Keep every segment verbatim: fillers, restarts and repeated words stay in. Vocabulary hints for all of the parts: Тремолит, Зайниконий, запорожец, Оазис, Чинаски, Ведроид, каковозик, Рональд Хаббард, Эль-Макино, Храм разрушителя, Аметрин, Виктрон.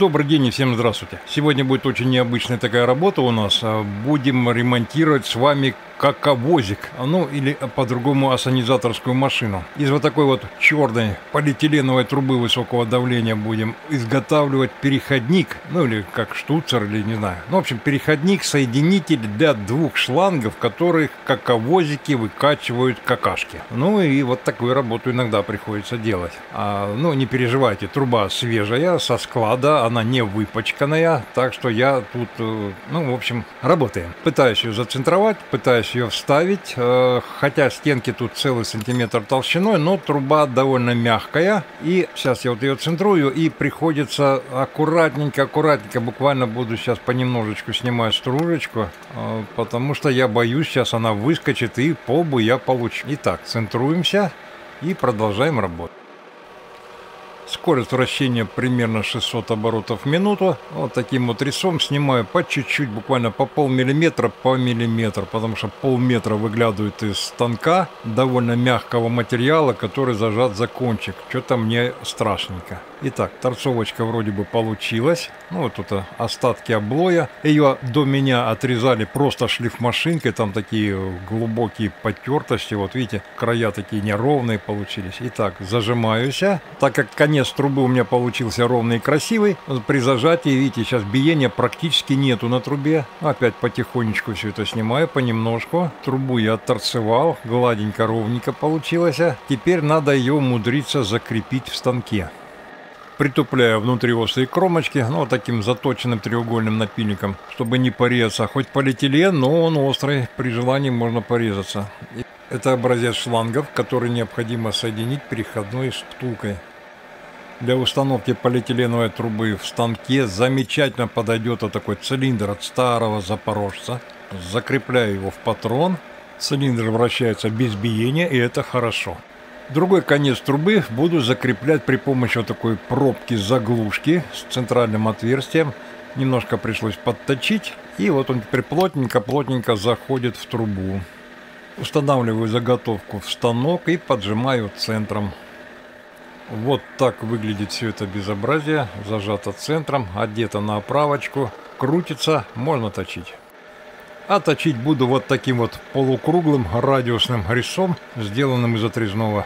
Добрый день и всем здравствуйте. Сегодня будет очень необычная такая работа у нас. Будем ремонтировать с вами каковозик, ну или по-другому ассанизаторскую машину. Из вот такой вот черной полиэтиленовой трубы высокого давления будем изготавливать переходник, ну или как штуцер, или не знаю. Ну, в общем, переходник, соединитель для двух шлангов, которых каковозики выкачивают какашки. Ну и вот такую работу иногда приходится делать. А, ну не переживайте, труба свежая, со склада, она не выпачканная, так что я тут, ну, в общем, работаем. Пытаюсь ее зацентровать, пытаюсь ее вставить, э, хотя стенки тут целый сантиметр толщиной, но труба довольно мягкая, и сейчас я вот ее центрую, и приходится аккуратненько, аккуратненько, буквально буду сейчас понемножечку снимать стружечку, э, потому что я боюсь, сейчас она выскочит, и побу я получу. Итак, центруемся и продолжаем работать. Скорость вращения примерно шестьсот оборотов в минуту. Вот таким вот резцом снимаю по чуть-чуть, буквально по полмиллиметра, по миллиметр, потому что полметра выглядывает из станка довольно мягкого материала, который зажат за кончик. Что-то мне страшненько. Итак, торцовочка вроде бы получилась. Ну, вот тут остатки облоя. Ее до меня отрезали просто шлифмашинкой. Там такие глубокие потертости. Вот видите, края такие неровные получились. Итак, зажимаюсь. Так как, конечно, конец трубы у меня получился ровный и красивый. При зажатии, видите, сейчас биения практически нету на трубе. Опять потихонечку все это снимаю, понемножку. Трубу я отторцевал, гладенько, ровненько получилось. Теперь надо ее умудриться закрепить в станке. Притупляю внутри острые кромочки, ну, таким заточенным треугольным напильником, чтобы не порезаться. Хоть полиэтилен, но он острый, при желании можно порезаться. Это образец шлангов, который необходимо соединить переходной штукой. Для установки полиэтиленовой трубы в станке замечательно подойдет вот такой цилиндр от старого запорожца. Закрепляю его в патрон. Цилиндр вращается без биения, и это хорошо. Другой конец трубы буду закреплять при помощи вот такой пробки-заглушки с центральным отверстием. Немножко пришлось подточить. И вот он теперь плотненько-плотненько заходит в трубу. Устанавливаю заготовку в станок и поджимаю центром. Вот так выглядит все это безобразие, зажато центром, одето на оправочку, крутится, можно точить. А точить буду вот таким вот полукруглым радиусным резцом, сделанным из отрезного.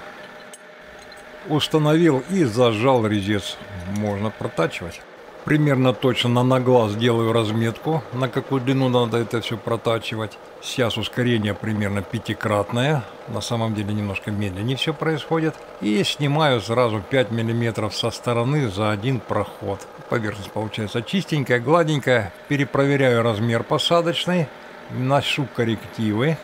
Установил и зажал резец, можно протачивать. Примерно точно на глаз делаю разметку, на какую длину надо это все протачивать. Сейчас ускорение примерно пятикратное. На самом деле немножко медленнее все происходит. И снимаю сразу пять миллиметров со стороны за один проход. Поверхность получается чистенькая, гладенькая. Перепроверяю размер посадочный. Вношу коррективы.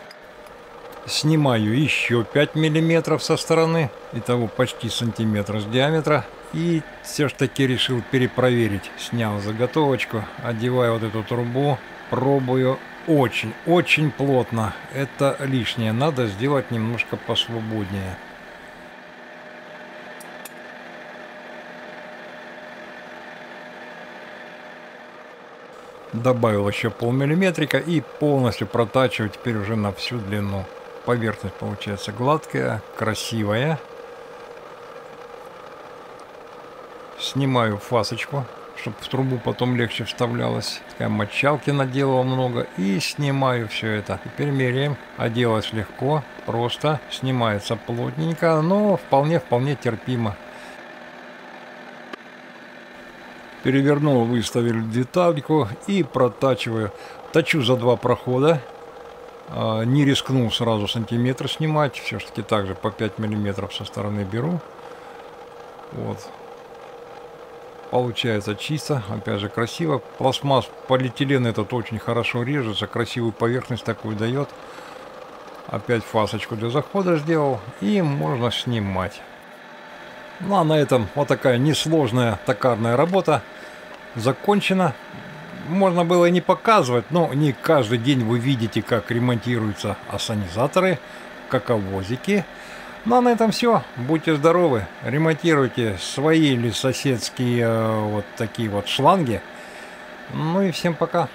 Снимаю еще пять миллиметров со стороны. Итого почти сантиметр с диаметра. И все-таки решил перепроверить. Снял заготовочку, одеваю вот эту трубу, пробую очень-очень плотно. Это лишнее, надо сделать немножко посвободнее. Добавил еще полмиллиметрика и полностью протачиваю теперь уже на всю длину. Поверхность получается гладкая, красивая. Снимаю фасочку, чтобы в трубу потом легче вставлялась. Такая мочалки наделала много. И снимаю все это. Теперь меряем. Оделась легко, просто. Снимается плотненько, но вполне-вполне терпимо. Перевернул, выставил детальку и протачиваю. Точу за два прохода. Не рискнул сразу сантиметр снимать. Все-таки также по пять миллиметров со стороны беру. Вот. Получается чисто, опять же красиво. Пластмасс, полиэтилен этот очень хорошо режется, красивую поверхность такую дает. Опять фасочку для захода сделал, и можно снимать. Ну а на этом вот такая несложная токарная работа закончена. Можно было и не показывать, но не каждый день вы видите, как ремонтируются ассанизаторы, каковозики. Ну а на этом все. Будьте здоровы, ремонтируйте свои или соседские э, вот такие вот шланги. Ну и всем пока.